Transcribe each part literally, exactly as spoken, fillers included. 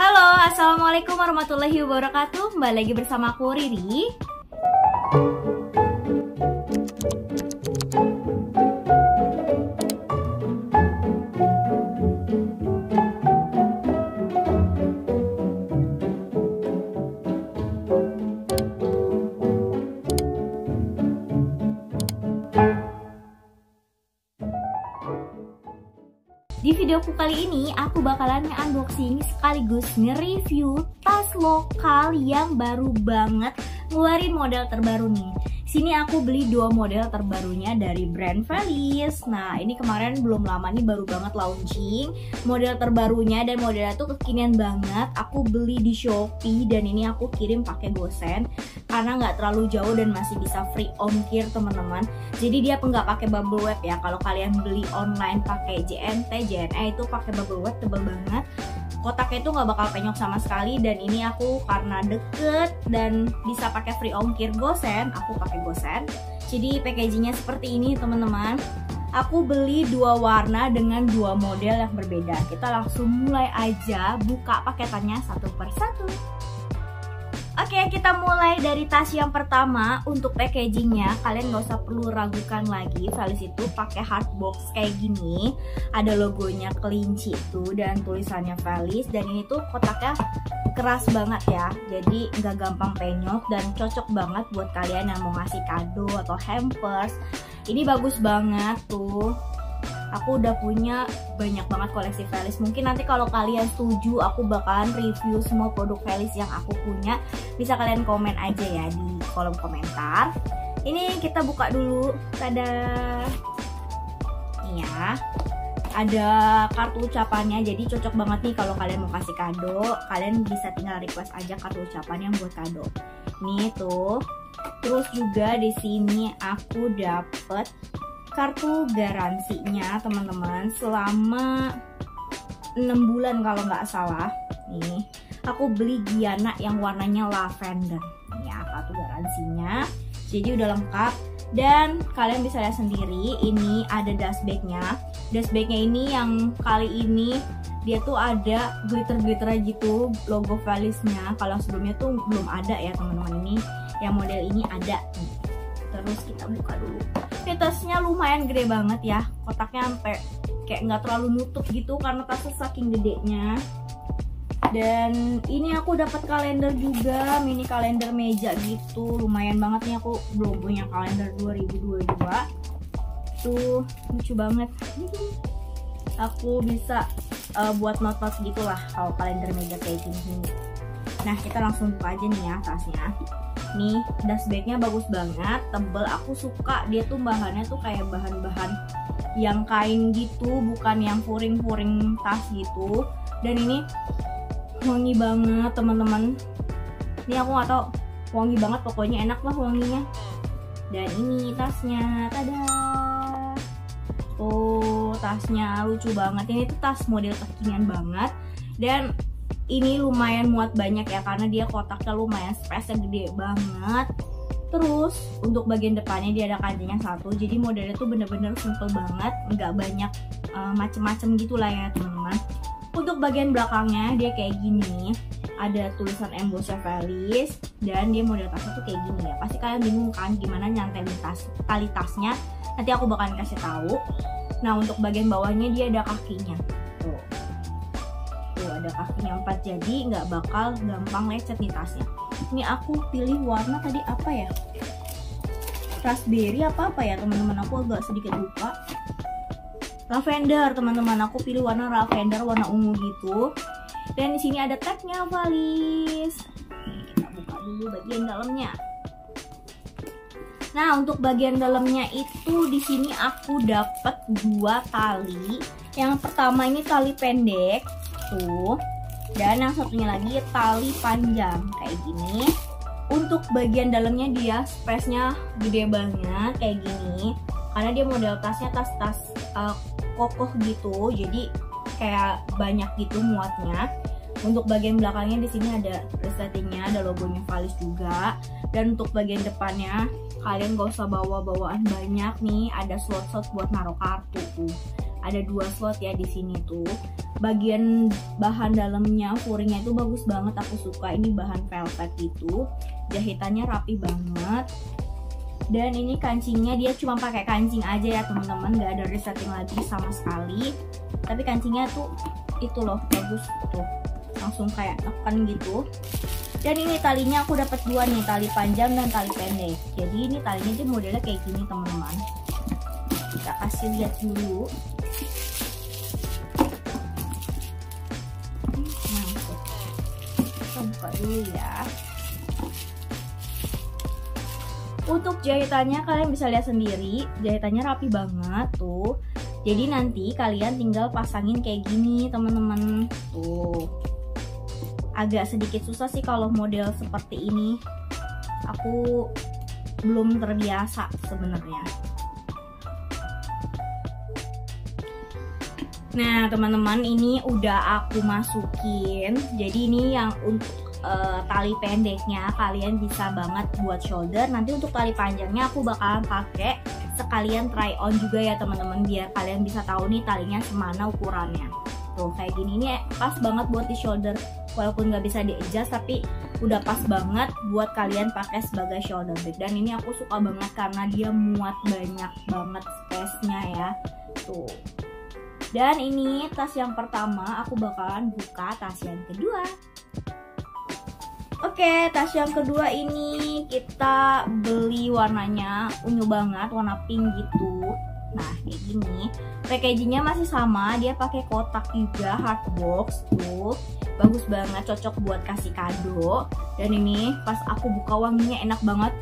Halo, assalamualaikum warahmatullahi wabarakatuh. Kembali lagi bersama aku Riri. Di videoku kali ini, aku bakalan nge-unboxing sekaligus nge-review tas lokal yang baru banget ngeluarin model terbaru nih. Sini aku beli dua model terbarunya dari brand Valice. Nah, ini kemarin belum lama nih, baru banget launching model terbarunya, dan modelnya tuh kekinian banget. Aku beli di Shopee dan ini aku kirim pakai GoSend karena nggak terlalu jauh dan masih bisa free ongkir teman-teman. Jadi dia nggak pakai bubble wrap ya. Kalau kalian beli online pakai J N T, J N E itu pakai bubble wrap tebal banget. Kotaknya itu nggak bakal penyok sama sekali, dan ini aku karena deket dan bisa pakai free ongkir GoSend, aku pakai GoSend. Jadi packagingnya seperti ini teman-teman. Aku beli dua warna dengan dua model yang berbeda. Kita langsung mulai aja buka paketannya satu per satu. Oke, kita mulai dari tas yang pertama. Untuk packagingnya kalian gak usah perlu ragukan lagi, Valice itu pakai hard box kayak gini, ada logonya kelinci itu dan tulisannya Valice, dan ini tuh kotaknya keras banget ya, jadi nggak gampang penyok dan cocok banget buat kalian yang mau ngasih kado atau hampers. Ini bagus banget tuh. Aku udah punya banyak banget koleksi Valice. Mungkin nanti kalau kalian setuju aku bakalan review semua produk Valice yang aku punya. Bisa kalian komen aja ya di kolom komentar. Ini kita buka dulu. Tada. Iya. Ada kartu ucapannya. Jadi cocok banget nih kalau kalian mau kasih kado, kalian bisa tinggal request aja kartu ucapan yang buat kado. Nih tuh. Terus juga di sini aku dapet kartu garansinya teman-teman selama enam bulan kalau nggak salah. Nih aku beli Giana yang warnanya lavender ya, kartu garansinya. Jadi udah lengkap, dan kalian bisa lihat sendiri ini ada dust bagnya. Dust bagnya ini yang kali ini dia tuh ada glitter-glitter gitu logo Valice-nya, kalau sebelumnya tuh belum ada ya teman-teman. Ini yang model ini ada nih. Terus kita buka dulu. Ini tasnya lumayan gede banget ya, kotaknya sampai kayak nggak terlalu nutup gitu karena tasnya saking gedenya. Dan ini aku dapat kalender juga, mini kalender meja gitu, lumayan banget nih. Aku belum punya kalender dua ribu dua puluh dua tuh, lucu banget. Aku bisa uh, buat notes gitulah kalau kalender meja kayak gini. Nah, kita langsung buka aja nih ya tasnya. Nih, dust bagnya bagus banget, tebel. Aku suka dia tuh bahannya tuh kayak bahan-bahan yang kain gitu, bukan yang furing-furing tas gitu. Dan ini wangi banget teman-teman. Ini aku nggak tahu, wangi banget pokoknya, enak lah wanginya. Dan ini tasnya, tada. Tuh tasnya lucu banget. Ini tuh tas model kekinian banget, dan ini lumayan muat banyak ya karena dia kotaknya lumayan, space-nya gede banget. Terus untuk bagian depannya dia ada kantenya satu, jadi modelnya tuh bener-bener simple banget, nggak banyak uh, macem-macem gitulah ya teman-teman. Untuk bagian belakangnya dia kayak gini, ada tulisan embossnya Valice, dan dia model tasnya tuh kayak gini ya. Pasti kalian bingung kan gimana nyantai tas, tali tasnya. Nanti aku bakalan kasih tahu. Nah untuk bagian bawahnya dia ada kakinya. Tuh. Ada kakinya empat, jadi nggak bakal gampang lecet nih tasnya. Ini aku pilih warna tadi apa ya? Raspberry apa apa ya teman-teman? Aku agak sedikit lupa. Lavender teman-teman, aku pilih warna lavender, warna ungu gitu. Dan di sini ada tagnya Valice. Nih, kita buka dulu bagian dalamnya. Nah untuk bagian dalamnya itu di sini aku dapat dua tali. Yang pertama ini tali pendek. Tuh. Dan yang satunya lagi tali panjang kayak gini. Untuk bagian dalamnya dia space-nya gede banget kayak gini, karena dia model tasnya tas-tas uh, kokoh gitu, jadi kayak banyak gitu muatnya. Untuk bagian belakangnya di sini ada resletingnya, ada logonya Valice juga. Dan untuk bagian depannya kalian gak usah bawa bawaan banyak nih, ada slot-slot buat naruh kartu tuh. ada dua slot ya di sini tuh. Bagian bahan dalamnya, furingnya itu bagus banget, aku suka. Ini bahan velvet gitu, jahitannya rapi banget. Dan ini kancingnya, dia cuma pakai kancing aja ya teman-teman, nggak ada resetting lagi sama sekali. Tapi kancingnya tuh itu loh, bagus tuh, langsung kayak tekan gitu. Dan ini talinya aku dapat dua nih, tali panjang dan tali pendek. Jadi ini talinya dia modelnya kayak gini teman-teman. Kita kasih lihat dulu. Nah, kita buka dulu ya. Untuk jahitannya kalian bisa lihat sendiri, jahitannya rapi banget tuh. Jadi nanti kalian tinggal pasangin kayak gini teman-teman. Tuh. Agak sedikit susah sih kalau model seperti ini. Aku belum terbiasa sebenarnya. Nah, teman-teman, ini udah aku masukin. Jadi ini yang untuk Uh, tali pendeknya kalian bisa banget buat shoulder. Nanti untuk tali panjangnya aku bakalan pakai sekalian try on juga ya teman-teman, biar kalian bisa tahu nih talinya semana ukurannya. Tuh kayak gini nih, pas banget buat di shoulder. Walaupun nggak bisa di adjust, tapi udah pas banget buat kalian pakai sebagai shoulder bag. Dan ini aku suka banget karena dia muat banyak banget space-nya ya. Tuh. Dan ini tas yang pertama, aku bakalan buka tas yang kedua. Oke, tas yang kedua ini kita beli warnanya unyu banget, warna pink gitu. Nah, kayak gini. Packagingnya masih sama, dia pakai kotak juga, hard box tuh. Bagus banget, cocok buat kasih kado. Dan ini pas aku buka wanginya enak banget.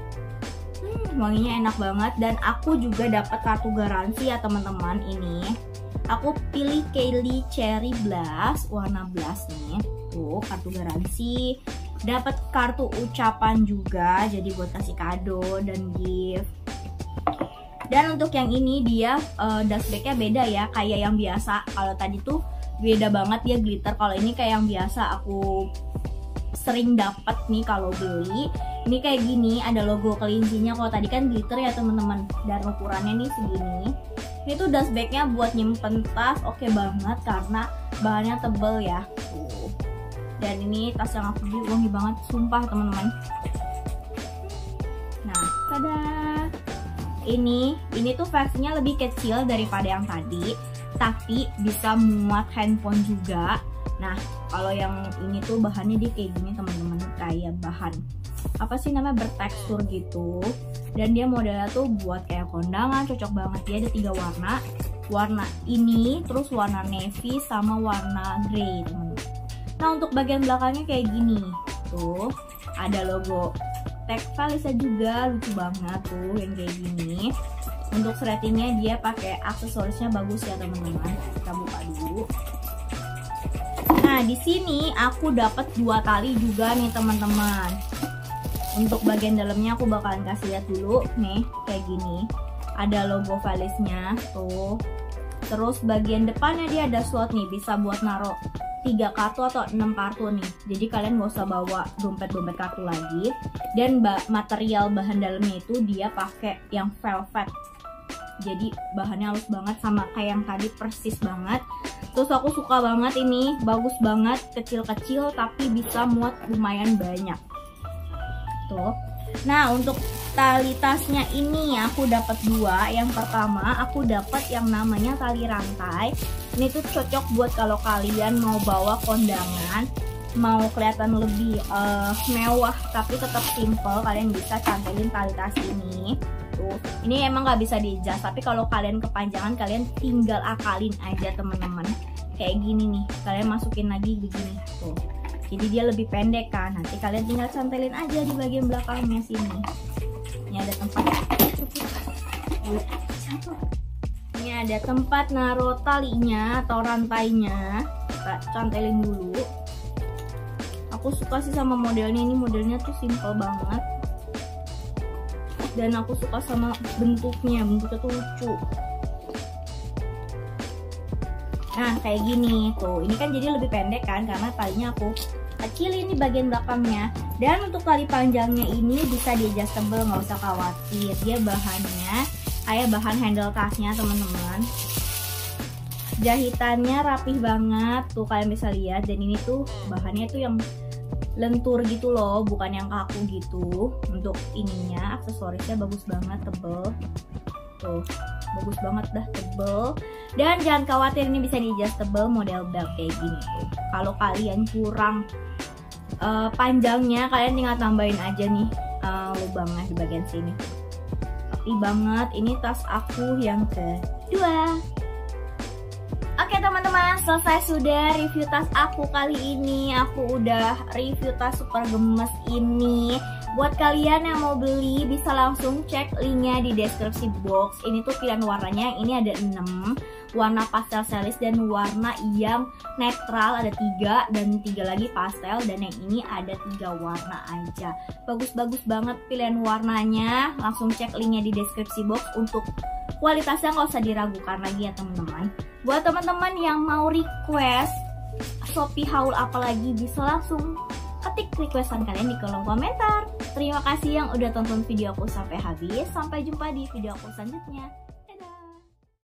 Hmm, wanginya enak banget. Dan aku juga dapat kartu garansi ya teman-teman ini. Aku pilih Kylie Cherry Blush, warna blush nih. Tuh, kartu garansi. Dapat kartu ucapan juga, jadi buat kasih kado dan gift. Dan untuk yang ini dia uh, dust bag-nya beda ya, kayak yang biasa. Kalau tadi tuh beda banget dia glitter. Kalau ini kayak yang biasa aku sering dapat nih kalau beli. Ini kayak gini, ada logo kelincinya. Kalau tadi kan glitter ya teman-teman. Dan ukurannya nih segini. Ini tuh dust bag-nya buat nyimpen tas, oke banget karena bahannya tebel ya. Tuh. Dan ini tas yang aku beli wangi banget, sumpah teman-teman. Nah, tada. Ini, ini tuh versinya lebih kecil daripada yang tadi, tapi bisa muat handphone juga. Nah, kalau yang ini tuh bahannya dia kayak gini teman-teman, kayak bahan apa sih namanya, bertekstur gitu. Dan dia modelnya tuh buat kayak kondangan, cocok banget. Dia ada tiga warna, warna ini, terus warna navy sama warna grey. Nah, untuk bagian belakangnya kayak gini. Tuh, ada logo tag Valice juga, lucu banget tuh yang kayak gini. Untuk seretingnya dia pakai aksesorisnya bagus ya, teman-teman. Kita buka dulu. Nah, di sini aku dapat dua tali juga nih, teman-teman. Untuk bagian dalamnya aku bakalan kasih lihat dulu nih, kayak gini. Ada logo Valice-nya tuh. Terus bagian depannya dia ada slot nih, bisa buat naruh tiga kartu atau enam kartu nih. Jadi kalian gak usah bawa dompet-dompet kartu lagi. Dan material bahan dalamnya itu dia pakai yang velvet. Jadi bahannya halus banget, sama kayak yang tadi persis banget. Terus aku suka banget ini, bagus banget, kecil-kecil tapi bisa muat lumayan banyak. Tuh. Nah, untuk tali tasnya ini aku dapat dua. Yang pertama aku dapat yang namanya tali rantai. Ini tuh cocok buat kalau kalian mau bawa kondangan, mau kelihatan lebih uh, mewah tapi tetap simple, kalian bisa cantelin tali tas ini. Tuh, ini emang nggak bisa di-adjust, tapi kalau kalian kepanjangan kalian tinggal akalin aja teman-teman. Kayak gini nih, kalian masukin lagi begini. Tuh. Jadi dia lebih pendek kan. Nanti kalian tinggal cantelin aja di bagian belakangnya sini. Ini ada tempat, ini ada tempat naruh talinya atau rantainya. Kita cantelin dulu. Aku suka sih sama modelnya, ini modelnya tuh simple banget. Dan aku suka sama bentuknya, bentuknya tuh lucu. Nah kayak gini tuh, ini kan jadi lebih pendek kan karena talinya aku kecilin di bagian belakangnya. Dan untuk tali panjangnya ini bisa di-adjustable, nggak usah khawatir. Dia bahannya kayak bahan handle tasnya teman-teman. Jahitannya rapih banget, tuh kalian bisa lihat. Dan ini tuh bahannya tuh yang lentur gitu loh, bukan yang kaku gitu. Untuk ininya, aksesorisnya bagus banget, tebel. Tuh, bagus banget dah, tebel. Dan jangan khawatir, ini bisa di adjustable model belt kayak gini tuh. Kalau kalian kurang uh, panjangnya, kalian tinggal tambahin aja nih uh, lubangnya di bagian sini. Rapi banget, ini tas aku yang kedua. Oke teman-teman, selesai sudah review tas aku kali ini. Aku udah review tas super gemes ini. Buat kalian yang mau beli, bisa langsung cek linknya di deskripsi box. Ini tuh pilihan warnanya, ini ada enam. Warna pastel selis dan warna yang netral ada tiga. Dan tiga lagi pastel, dan yang ini ada tiga warna aja. Bagus-bagus banget pilihan warnanya. Langsung cek linknya di deskripsi box. Untuk kualitasnya nggak usah diragukan lagi ya teman-teman. Buat teman-teman yang mau request Shopee haul apalagi, bisa langsung ketik requestan kalian di kolom komentar. Terima kasih yang udah tonton video aku sampai habis. Sampai jumpa di video aku selanjutnya.